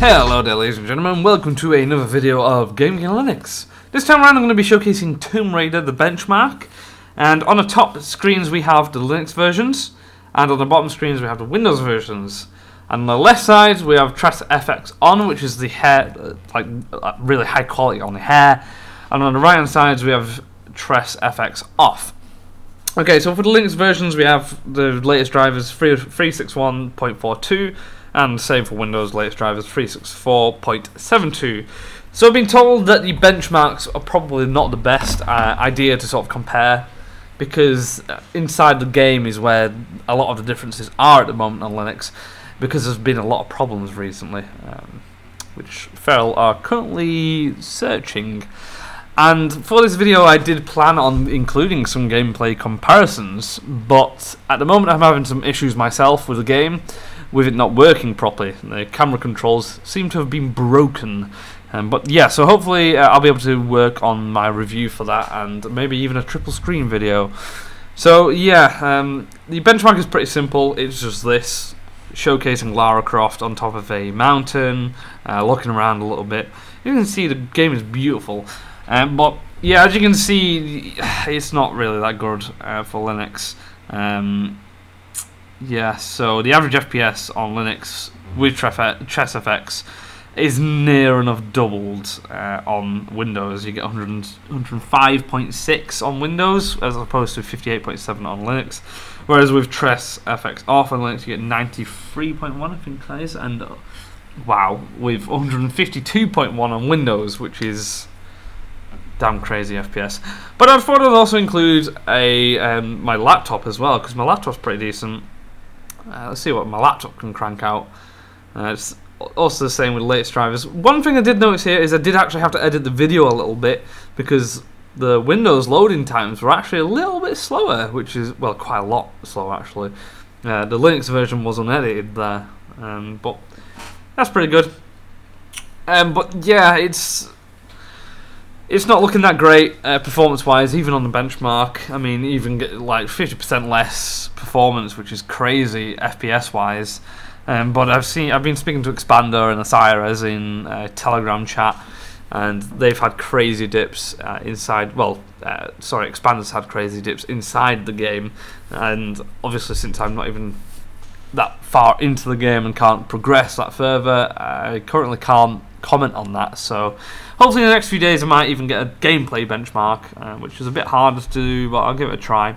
Hello there ladies and gentlemen, welcome to another video of Gaming in Linux. This time around I'm going to be showcasing Tomb Raider the benchmark, and on the top screens we have the Linux versions, and on the bottom screens we have the Windows versions. And on the left side we have TressFX on, which is the hair, like really high quality on the hair, and on the right hand side we have TressFX off. Okay, so for the Linux versions we have the latest drivers 361.42, and same for Windows, latest drivers 364.72. So I've been told that the benchmarks are probably not the best idea to sort of compare, because inside the game is where a lot of the differences are at the moment on Linux, because there's been a lot of problems recently, which Feral are currently searching. And for this video I did plan on including some gameplay comparisons, but at the moment I'm having some issues myself with the game, with it not working properly. The camera controls seem to have been broken, but yeah, so hopefully I'll be able to work on my review for that, and maybe even a triple screen video. So yeah, the benchmark is pretty simple. It's just this, showcasing Lara Croft on top of a mountain, looking around a little bit. You can see the game is beautiful, but yeah, as you can see, it's not really that good for Linux. Yeah, so the average FPS on Linux with TressFX is near enough doubled on Windows. You get 105.6 on Windows as opposed to 58.7 on Linux. Whereas with TressFX off on Linux you get 93.1, I think that is, and wow, with 152.1 on Windows, which is damn crazy FPS. But I thought I'd also include a my laptop as well, because my laptop's pretty decent. Let's see what my laptop can crank out. It's also the same with the latest drivers. One thing I did notice here is I did actually have to edit the video a little bit, because the Windows loading times were actually a little bit slower, which is, well, quite a lot slower actually. The Linux version was unedited there, but that's pretty good. But yeah, it's not looking that great performance-wise, even on the benchmark. I mean, even get like 50% less performance, which is crazy FPS-wise. But I've been speaking to Expander and Asire as in Telegram chat, and they've had crazy dips inside. Well, sorry, Expander's had crazy dips inside the game, and obviously since I'm not even that far into the game and can't progress that further, I currently can't comment on that. So hopefully in the next few days I might even get a gameplay benchmark, which is a bit harder to do, but I'll give it a try.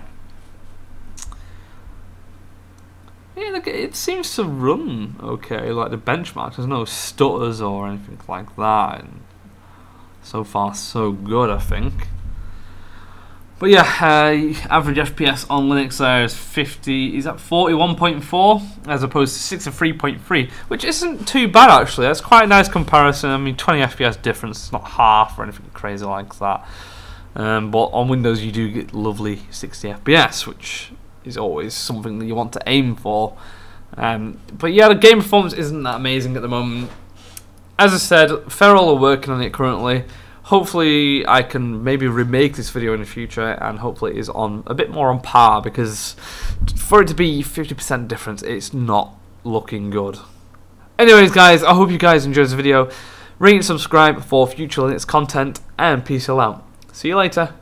Yeah, look, it seems to run okay, like the benchmark, there's no stutters or anything like that, and so far so good, I think. But yeah, average FPS on Linux there is 41.4 as opposed to 63.3, which isn't too bad actually. That's quite a nice comparison. I mean, 20 FPS difference, it's not half or anything crazy like that. But on Windows you do get lovely 60 FPS, which is always something that you want to aim for. But yeah, the game performance isn't that amazing at the moment. As I said, Feral are working on it currently. Hopefully I can maybe remake this video in the future, and hopefully it is on a bit more on par, because for it to be 50% difference, it's not looking good. Anyways guys, I hope you guys enjoyed this video. Rate and subscribe for future Linux content, and peace out. See you later.